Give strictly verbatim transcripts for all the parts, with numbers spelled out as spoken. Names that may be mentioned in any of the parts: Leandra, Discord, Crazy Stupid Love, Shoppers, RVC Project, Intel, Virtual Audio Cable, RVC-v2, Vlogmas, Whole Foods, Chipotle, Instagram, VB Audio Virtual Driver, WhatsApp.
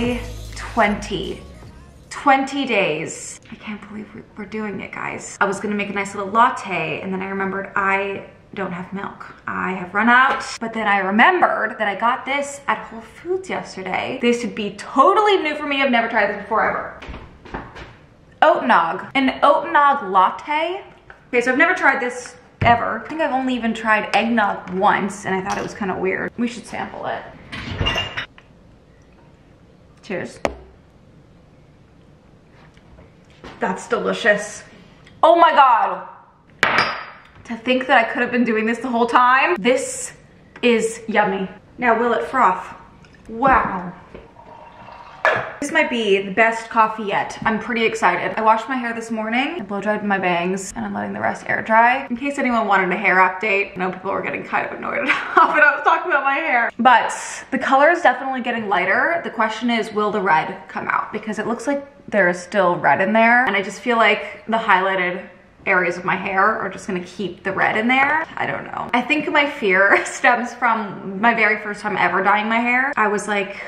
day twenty. twenty days. I can't believe we're doing it, guys. I was gonna make a nice little latte, and then I remembered I don't have milk. I have run out. But then I remembered that I got this at Whole Foods yesterday. This would be totally new for me. I've never tried this before ever. Oat nog. An oat nog latte. Okay, so I've never tried this ever. I think I've only even tried eggnog once, and I thought it was kind of weird. We should sample it. Cheers. That's delicious. Oh my God. To think that I could have been doing this the whole time. This is yummy. Now, will it froth? Wow. This might be the best coffee yet. I'm pretty excited. I washed my hair this morning. I blow dried my bangs, and I'm letting the rest air dry. In case anyone wanted a hair update, I know people were getting kind of annoyed at how I was talking about my hair. But the color is definitely getting lighter. The question is, will the red come out? Because it looks like there is still red in there, and I just feel like the highlighted areas of my hair are just gonna keep the red in there. I don't know. I think my fear stems from my very first time ever dyeing my hair. I was like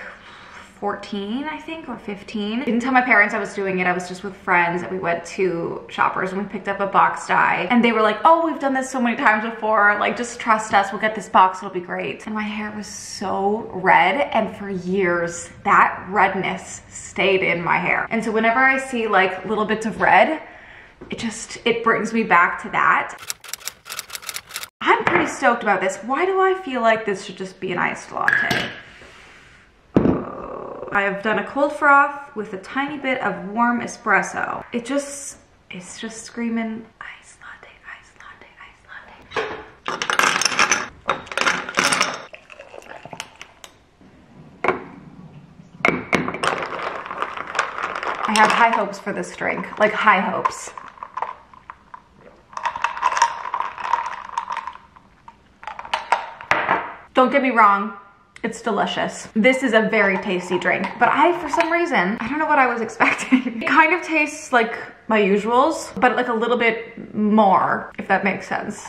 fourteen, I think, or fifteen. I didn't tell my parents I was doing it. I was just with friends, and we went to Shoppers, and we picked up a box dye, and they were like, oh, we've done this so many times before. Like, just trust us. We'll get this box. It'll be great. And my hair was so red, and for years, that redness stayed in my hair. And so whenever I see, like, little bits of red, it just, it brings me back to that. I'm pretty stoked about this. Why do I feel like this should just be an iced latte? Uh, I have done a cold froth with a tiny bit of warm espresso. It just, it's just screaming iced latte, iced latte, iced latte. I have high hopes for this drink, like high hopes. Don't get me wrong, it's delicious. This is a very tasty drink, but I, for some reason, I don't know what I was expecting. It kind of tastes like my usuals, but like a little bit more, if that makes sense.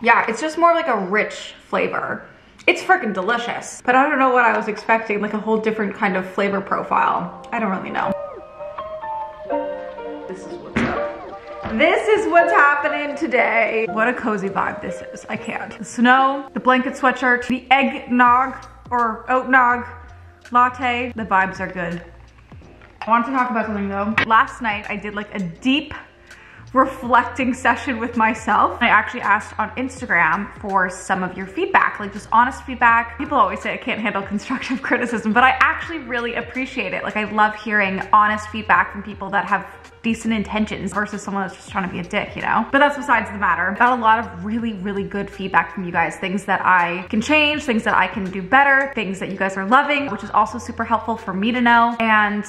Yeah, it's just more like a rich flavor. It's freaking delicious, but I don't know what I was expecting, like a whole different kind of flavor profile. I don't really know. This is what's up. This is what's happening today. What a cozy vibe this is. I can't. The snow, the blanket sweatshirt, the eggnog or oat nog latte. The vibes are good. I wanted to talk about something though. Last night I did like a deep reflecting session with myself. I actually asked on Instagram for some of your feedback, like just honest feedback. People always say I can't handle constructive criticism, but I actually really appreciate it. Like I love hearing honest feedback from people that have decent intentions versus someone that's just trying to be a dick, you know? But that's besides the matter. Got a lot of really, really good feedback from you guys. Things that I can change, things that I can do better, things that you guys are loving, which is also super helpful for me to know. And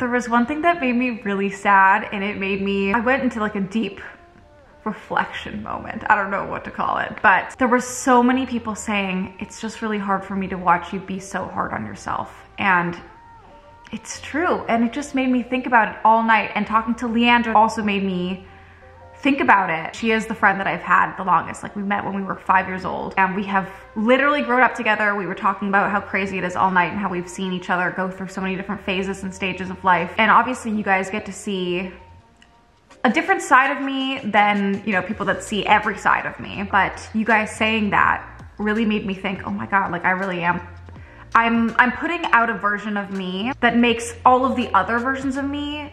there was one thing that made me really sad, and it made me, I went into like a deep reflection moment. I don't know what to call it, but there were so many people saying, it's just really hard for me to watch you be so hard on yourself. And it's true. And it just made me think about it all night. And talking to Leandra also made me think about it. She is the friend that I've had the longest. Like we met when we were five years old, and we have literally grown up together. We were talking about how crazy it is all night and how we've seen each other go through so many different phases and stages of life. And obviously you guys get to see a different side of me than, you know, people that see every side of me. But you guys saying that really made me think, oh my God, like I really am. I'm, I'm putting out a version of me that makes all of the other versions of me,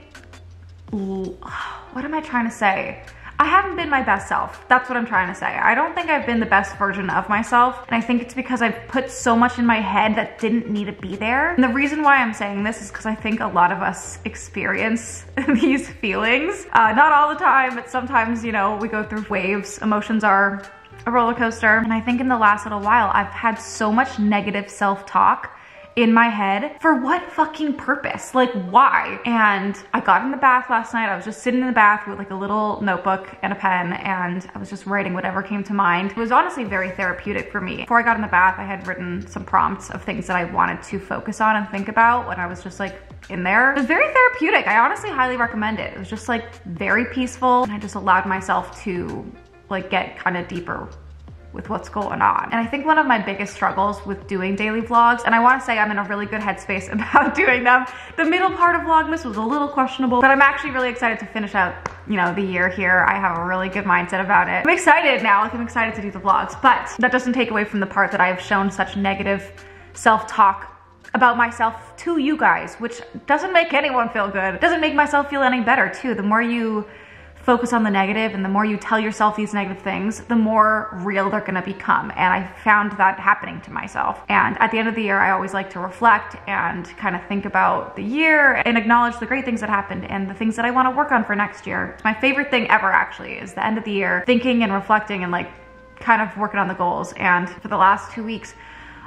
what am I trying to say? I haven't been my best self. That's what I'm trying to say. I don't think I've been the best version of myself. And I think it's because I've put so much in my head that didn't need to be there. And the reason why I'm saying this is because I think a lot of us experience these feelings. Uh, not all the time, but sometimes, you know, we go through waves. Emotions are a roller coaster. And I think in the last little while, I've had so much negative self-talk in my head. For what fucking purpose? Like why? And I got in the bath last night. I was just sitting in the bath with like a little notebook and a pen, and I was just writing whatever came to mind. It was honestly very therapeutic for me. Before I got in the bath, I had written some prompts of things that I wanted to focus on and think about when I was just like in there. It was very therapeutic. I honestly highly recommend it. It was just like very peaceful, and I just allowed myself to like get kind of deeper with what's going on. And I think one of my biggest struggles with doing daily vlogs, and I wanna say I'm in a really good headspace about doing them. The middle part of Vlogmas was a little questionable, but I'm actually really excited to finish out, you know, the year here. I have a really good mindset about it. I'm excited now, like I'm excited to do the vlogs, but that doesn't take away from the part that I've shown such negative self-talk about myself to you guys, which doesn't make anyone feel good. It doesn't make myself feel any better too. The more you focus on the negative and the more you tell yourself these negative things, the more real they're gonna become. And I found that happening to myself. And at the end of the year, I always like to reflect and kind of think about the year and acknowledge the great things that happened and the things that I wanna work on for next year. It's my favorite thing ever actually, is the end of the year, thinking and reflecting and like kind of working on the goals. And for the last two weeks,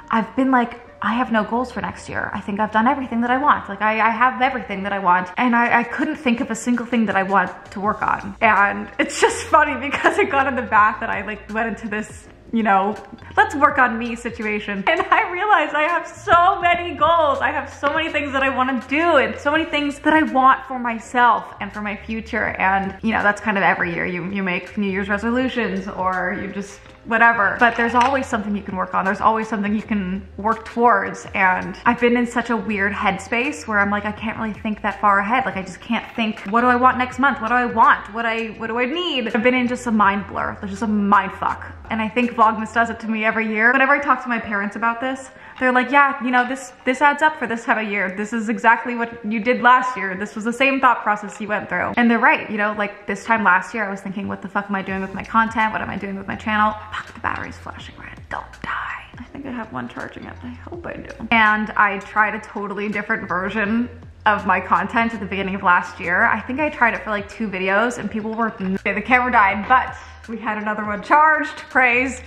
I've been like, I have no goals for next year. I think I've done everything that I want. Like I, I have everything that I want, and I, I couldn't think of a single thing that I want to work on. And it's just funny because I got in the bath and I like went into this, you know, let's work on me situation. And I realized I have so many goals. I have so many things that I want to do and so many things that I want for myself and for my future. And you know, that's kind of every year you, you make New Year's resolutions or you just whatever, but there's always something you can work on. There's always something you can work towards. And I've been in such a weird headspace where I'm like, I can't really think that far ahead. Like I just can't think, what do I want next month? What do I want? What I, what do I need? I've been in just a mind blur. There's just a mind fuck. And I think Vlogmas does it to me every year. Whenever I talk to my parents about this, they're like, yeah, you know, this this adds up for this time of year. This is exactly what you did last year. This was the same thought process you went through. And they're right, you know, like this time last year, I was thinking, what the fuck am I doing with my content? What am I doing with my channel? Fuck, the battery's flashing red, don't die. I think I have one charging up, I hope I do. And I tried a totally different version of my content at the beginning of last year. I think I tried it for like two videos and people were, the camera died, but we had another one charged, praise.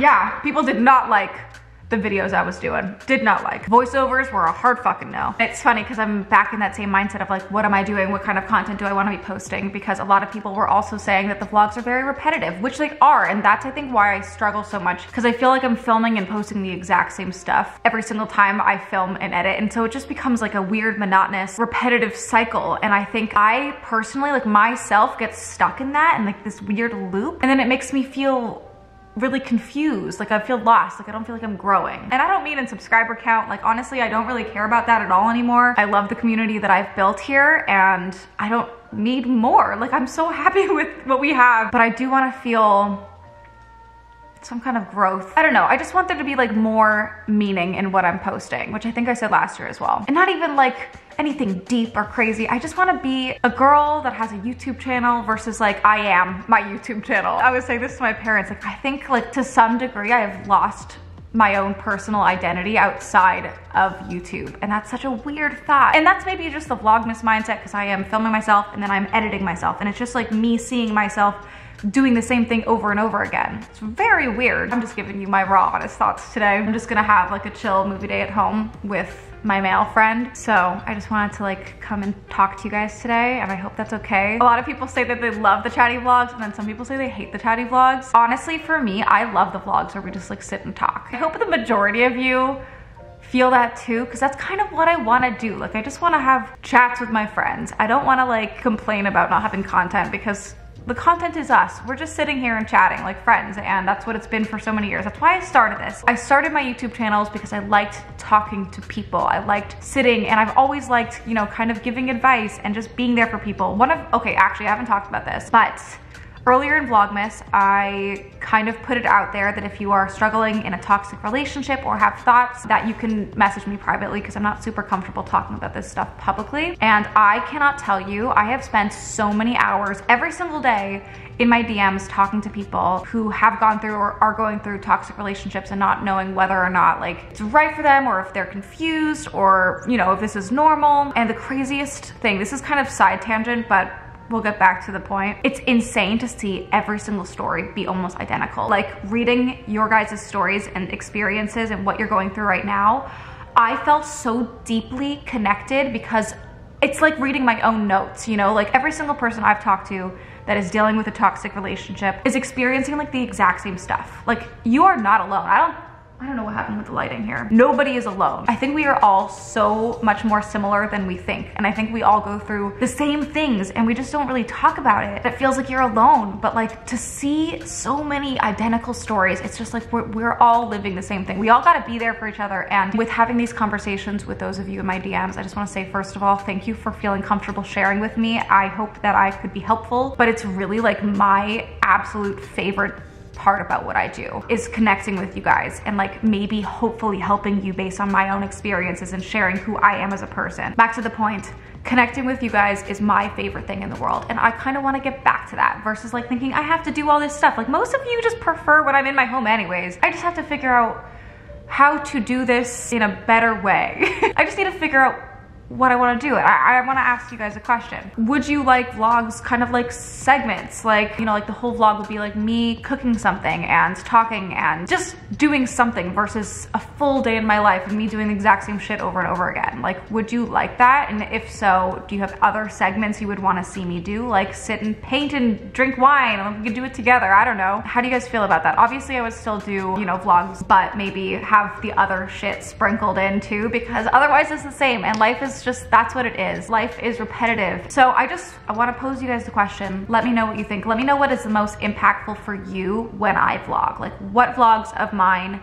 Yeah, people did not like the videos I was doing, did not like. Voiceovers were a hard fucking no. It's funny because I'm back in that same mindset of like, what am I doing? What kind of content do I want to be posting? Because a lot of people were also saying that the vlogs are very repetitive, which they are. And that's, I think, why I struggle so much, because I feel like I'm filming and posting the exact same stuff every single time I film and edit. And so it just becomes like a weird, monotonous, repetitive cycle. And I think I personally, like myself, get stuck in that and like this weird loop. And then it makes me feel really confused, like I feel lost, like I don't feel like I'm growing. And I don't mean in subscriber count, like honestly I don't really care about that at all anymore. I love the community that I've built here and I don't need more. Like I'm so happy with what we have, but I do want to feel some kind of growth. I don't know, I just want there to be like more meaning in what I'm posting, which I think I said last year as well. And not even like anything deep or crazy. I just want to be a girl that has a YouTube channel versus like I am my YouTube channel. I was saying this to my parents, like I think like to some degree I have lost my own personal identity outside of YouTube. And that's such a weird thought. And that's maybe just the Vlogmas mindset, because I am filming myself and then I'm editing myself. And it's just like me seeing myself doing the same thing over and over again. It's very weird. I'm just giving you my raw honest thoughts today. I'm just gonna have like a chill movie day at home with my male friend. So I just wanted to like come and talk to you guys today, and I hope that's okay. A lot of people say that they love the chatty vlogs, and then some people say they hate the chatty vlogs. Honestly, for me, I love the vlogs where we just like sit and talk. I hope the majority of you feel that too, because that's kind of what I want to do. Like I just want to have chats with my friends. I don't want to like complain about not having content, because the content is us. We're just sitting here and chatting like friends, and that's what it's been for so many years. That's why I started this. I started my YouTube channels because I liked talking to people. I liked sitting, and I've always liked, you know, kind of giving advice and just being there for people. One of, okay, actually I haven't talked about this, but earlier in Vlogmas, I kind of put it out there that if you are struggling in a toxic relationship or have thoughts, that you can message me privately, because I'm not super comfortable talking about this stuff publicly. And I cannot tell you, I have spent so many hours every single day in my D Ms talking to people who have gone through or are going through toxic relationships and not knowing whether or not like it's right for them, or if they're confused, or you know, if this is normal. And the craziest thing, this is kind of side tangent, but we'll get back to the point. It's insane to see every single story be almost identical. Like reading your guys' stories and experiences and what you're going through right now, I felt so deeply connected, because it's like reading my own notes, you know? Like every single person I've talked to that is dealing with a toxic relationship is experiencing like the exact same stuff. Like you are not alone. I don't I don't know what happened with the lighting here. Nobody is alone. I think we are all so much more similar than we think. And I think we all go through the same things and we just don't really talk about it. It feels like you're alone, but like to see so many identical stories, it's just like we're, we're all living the same thing. We all gotta be there for each other. And with having these conversations with those of you in my D Ms, I just wanna say, first of all, thank you for feeling comfortable sharing with me. I hope that I could be helpful, but it's really like my absolute favorite part about what I do is connecting with you guys and like maybe hopefully helping you based on my own experiences and sharing who I am as a person. Back to the point, connecting with you guys is my favorite thing in the world, and I kind of want to get back to that versus like thinking I have to do all this stuff. Like most of you just prefer when I'm in my home anyways. I just have to figure out how to do this in a better way. I just need to figure out what I want to do. I, I want to ask you guys a question. Would you like vlogs kind of like segments? Like, you know, like the whole vlog would be like me cooking something and talking and just doing something versus a full day in my life and me doing the exact same shit over and over again. Like, would you like that? And if so, do you have other segments you would want to see me do? Like sit and paint and drink wine, and we could do it together. I don't know. How do you guys feel about that? Obviously I would still do, you know, vlogs, but maybe have the other shit sprinkled in too, because otherwise it's the same and life is just, that's what it is. Life is repetitive. So I just, I want to pose you guys the question. Let me know what you think. Let me know what is the most impactful for you when I vlog. Like what vlogs of mine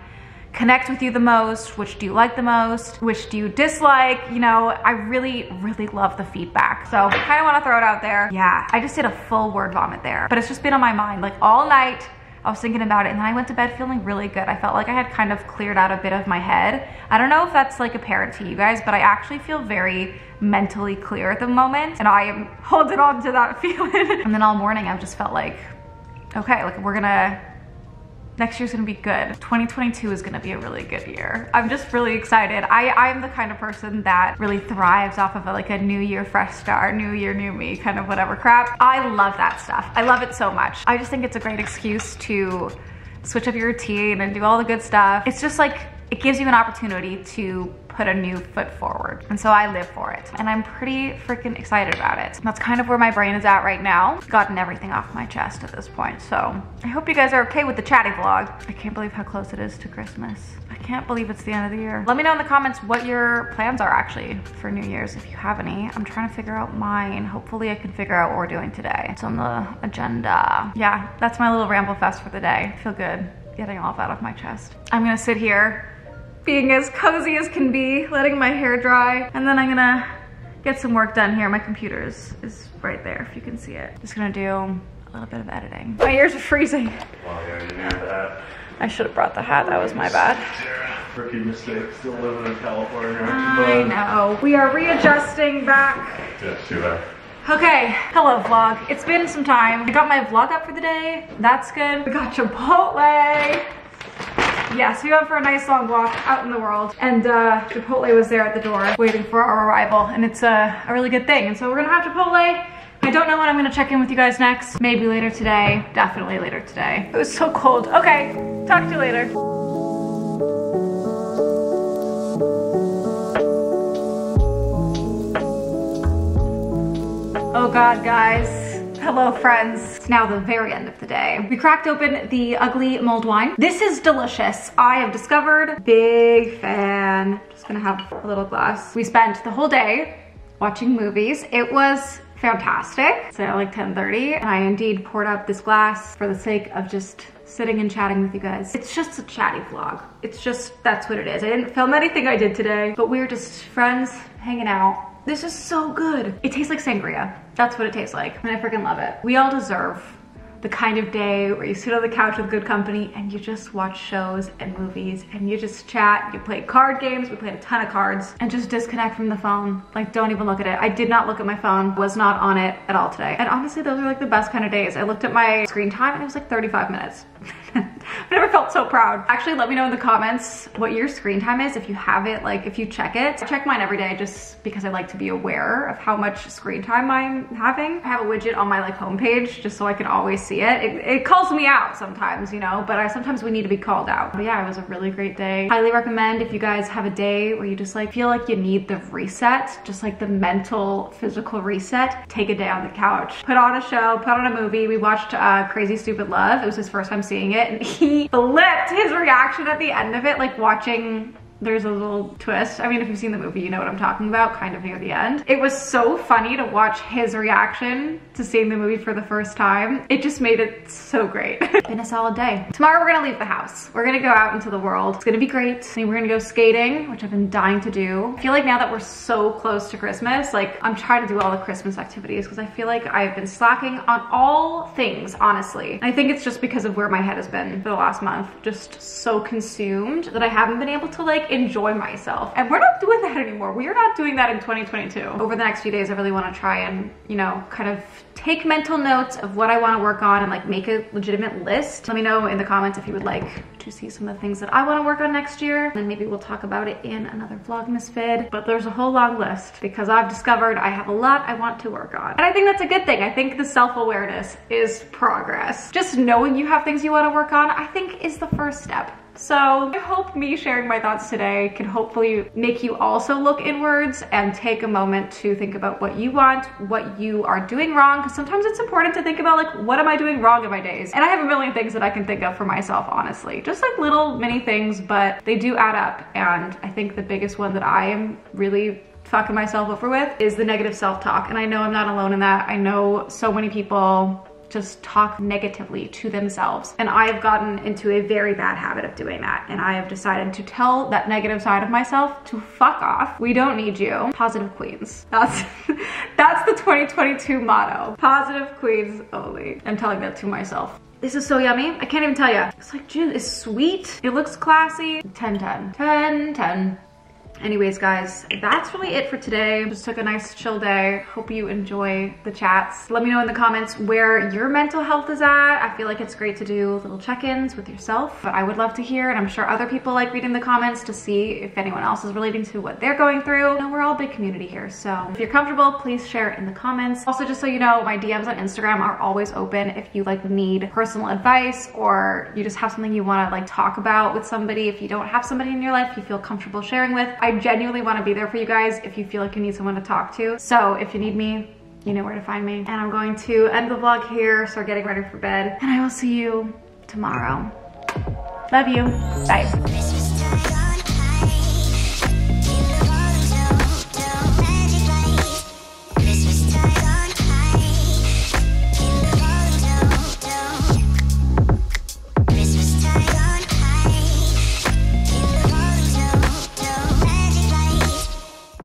connect with you the most? Which do you like the most? Which do you dislike? You know, I really, really love the feedback. So I kind of want to throw it out there. Yeah, I just did a full word vomit there, but it's just been on my mind like all night. I was thinking about it and then I went to bed feeling really good. I felt like I had kind of cleared out a bit of my head. I don't know if that's like apparent to you guys, but I actually feel very mentally clear at the moment and I am holding on to that feeling. And then all morning I've just felt like, okay, like we're gonna, next year's gonna be good. twenty twenty-two is gonna be a really good year. I'm just really excited. I, I'm the kind of person that really thrives off of a, like a new year, fresh start, new year, new me, kind of whatever crap. I love that stuff. I love it so much. I just think it's a great excuse to switch up your routine and do all the good stuff. It's just like, it gives you an opportunity to put a new foot forward. And so I live for it. And I'm pretty freaking excited about it. That's kind of where my brain is at right now. Gotten everything off my chest at this point. So I hope you guys are okay with the chatty vlog. I can't believe how close it is to Christmas. I can't believe it's the end of the year. Let me know in the comments what your plans are actually for New Year's if you have any. I'm trying to figure out mine. Hopefully I can figure out what we're doing today. It's on the agenda. Yeah, that's my little ramble fest for the day. I feel good getting all that off my chest. I'm gonna sit here being as cozy as can be, letting my hair dry, and then I'm gonna get some work done here. My computer is, is right there if you can see it. Just gonna do a little bit of editing. My ears are freezing. Well, yeah, you knew that. I should have brought the hat, that was my bad. Rookie mistake, still living in California. I know, we are readjusting back. Yeah, too bad. Okay, hello vlog. It's been some time. I got my vlog up for the day, that's good. We got Chipotle. Yes, we went for a nice long walk out in the world, and uh, Chipotle was there at the door waiting for our arrival, and it's uh, a really good thing. And so we're gonna have Chipotle. I don't know when I'm gonna check in with you guys next. Maybe later today, definitely later today. It was so cold. Okay, talk to you later. Oh God, guys. Hello friends, it's now the very end of the day. We cracked open the ugly mulled wine. This is delicious, I have discovered. Big fan, just gonna have a little glass. We spent the whole day watching movies. It was fantastic. It's now like ten thirty, and I indeed poured out this glass for the sake of just sitting and chatting with you guys. It's just a chatty vlog. It's just, that's what it is. I didn't film anything I did today, but we were just friends hanging out. This is so good. It tastes like sangria. That's what it tastes like. And I freaking love it. We all deserve the kind of day where you sit on the couch with good company and you just watch shows and movies and you just chat, you play card games, we played a ton of cards, and just disconnect from the phone. Like, don't even look at it. I did not look at my phone, was not on it at all today. And honestly, those are like the best kind of days. I looked at my screen time and it was like thirty-five minutes. I never felt so proud. Actually, let me know in the comments what your screen time is if you have it, like if you check it. I check mine every day just because I like to be aware of how much screen time I'm having. I have a widget on my like homepage just so I can always see it. It, it calls me out sometimes, you know, but I sometimes we need to be called out. But yeah, it was a really great day. Highly recommend if you guys have a day where you just like feel like you need the reset, just like the mental, physical reset, take a day on the couch. Put on a show, put on a movie. We watched uh, Crazy Stupid Love. It was his first time seeing it. And he flipped his reaction at the end of it, like watching, there's a little twist. I mean, if you've seen the movie, you know what I'm talking about, kind of near the end. It was so funny to watch his reaction to seeing the movie for the first time. It just made it so great. It's been a solid day. Tomorrow we're gonna leave the house. We're gonna go out into the world. It's gonna be great. I think we're gonna go skating, which I've been dying to do. I feel like now that we're so close to Christmas, like I'm trying to do all the Christmas activities because I feel like I've been slacking on all things, honestly. And I think it's just because of where my head has been for the last month, just so consumed that I haven't been able to like enjoy myself. And we're not doing that anymore. We are not doing that in twenty twenty-two. Over the next few days, I really want to try and, you know, kind of take mental notes of what I want to work on and like make a legitimate list. Let me know in the comments if you would like to see some of the things that I want to work on next year. And then maybe we'll talk about it in another Vlogmas vid. But there's a whole long list because I've discovered I have a lot I want to work on. And I think that's a good thing. I think the self-awareness is progress. Just knowing you have things you want to work on, I think is the first step. So I hope me sharing my thoughts today can hopefully make you also look inwards and take a moment to think about what you want, what you are doing wrong, because sometimes it's important to think about like, what am I doing wrong in my days? And I have a million things that I can think of for myself, honestly. Just like little mini things, but they do add up. And I think the biggest one that I am really fucking myself over with is the negative self-talk. And I know I'm not alone in that. I know so many people just talk negatively to themselves. And I have gotten into a very bad habit of doing that. And I have decided to tell that negative side of myself to fuck off. We don't need you. Positive queens. That's that's the twenty twenty-two motto. Positive queens only. I'm telling that to myself. This is so yummy. I can't even tell you. It's like, dude, it's sweet. It looks classy. ten, ten, ten, ten. Anyways, guys, that's really it for today. Just took a nice chill day. Hope you enjoy the chats. Let me know in the comments where your mental health is at. I feel like it's great to do little check-ins with yourself, but I would love to hear, and I'm sure other people like reading the comments to see if anyone else is relating to what they're going through. And we're all a big community here, so if you're comfortable, please share in the comments. Also, just so you know, my D Ms on Instagram are always open if you like need personal advice or you just have something you want to like talk about with somebody. If you don't have somebody in your life you feel comfortable sharing with, I I genuinely want to be there for you guys if you feel like you need someone to talk to. So if you need me, you know where to find me. And I'm going to end the vlog here, so we're getting ready for bed. And I will see you tomorrow. Love you. Bye.